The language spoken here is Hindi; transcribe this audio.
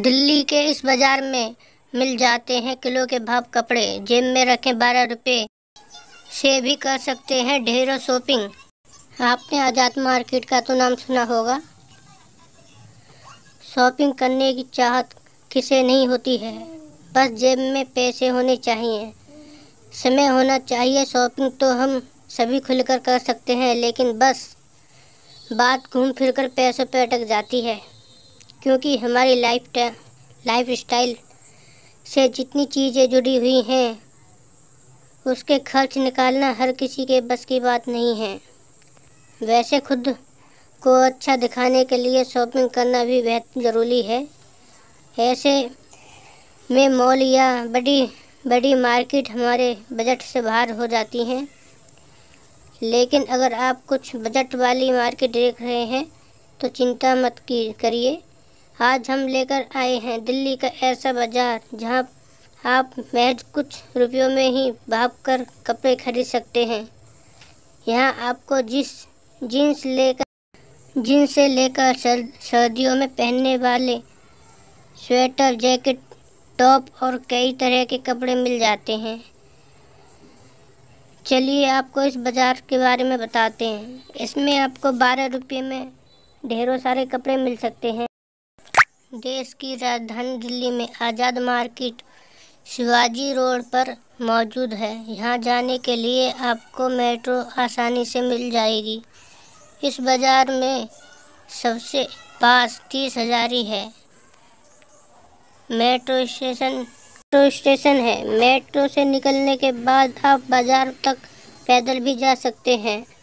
दिल्ली के इस बाज़ार में मिल जाते हैं किलो के भाव कपड़े। जेब में रखें 12 रुपये से भी कर सकते हैं ढेरों शॉपिंग। आपने आज़ाद मार्केट का तो नाम सुना होगा। शॉपिंग करने की चाहत किसे नहीं होती है, बस जेब में पैसे होने चाहिए, समय होना चाहिए। शॉपिंग तो हम सभी खुलकर कर सकते हैं, लेकिन बस बात घूम फिरकर पैसों पर अटक जाती है, क्योंकि हमारी लाइफ स्टाइल से जितनी चीज़ें जुड़ी हुई हैं उसके खर्च निकालना हर किसी के बस की बात नहीं है। वैसे खुद को अच्छा दिखाने के लिए शॉपिंग करना भी बेहद ज़रूरी है। ऐसे में मॉल या बड़ी बड़ी मार्केट हमारे बजट से बाहर हो जाती हैं, लेकिन अगर आप कुछ बजट वाली मार्केट देख रहे हैं तो चिंता मत करिए। आज हम लेकर आए हैं दिल्ली का ऐसा बाज़ार जहां आप महज कुछ रुपयों में ही भाप कर कपड़े खरीद सकते हैं। यहां आपको जीन्स से लेकर सर्दियों में पहनने वाले स्वेटर, जैकेट, टॉप और कई तरह के कपड़े मिल जाते हैं। चलिए आपको इस बाज़ार के बारे में बताते हैं। इसमें आपको 12 रुपये में ढेरों सारे कपड़े मिल सकते हैं। देश की राजधानी दिल्ली में आज़ाद मार्केट शिवाजी रोड पर मौजूद है। यहाँ जाने के लिए आपको मेट्रो आसानी से मिल जाएगी। इस बाज़ार में सबसे पास 30 हजारी है। मेट्रो स्टेशन है। मेट्रो से निकलने के बाद आप बाज़ार तक पैदल भी जा सकते हैं।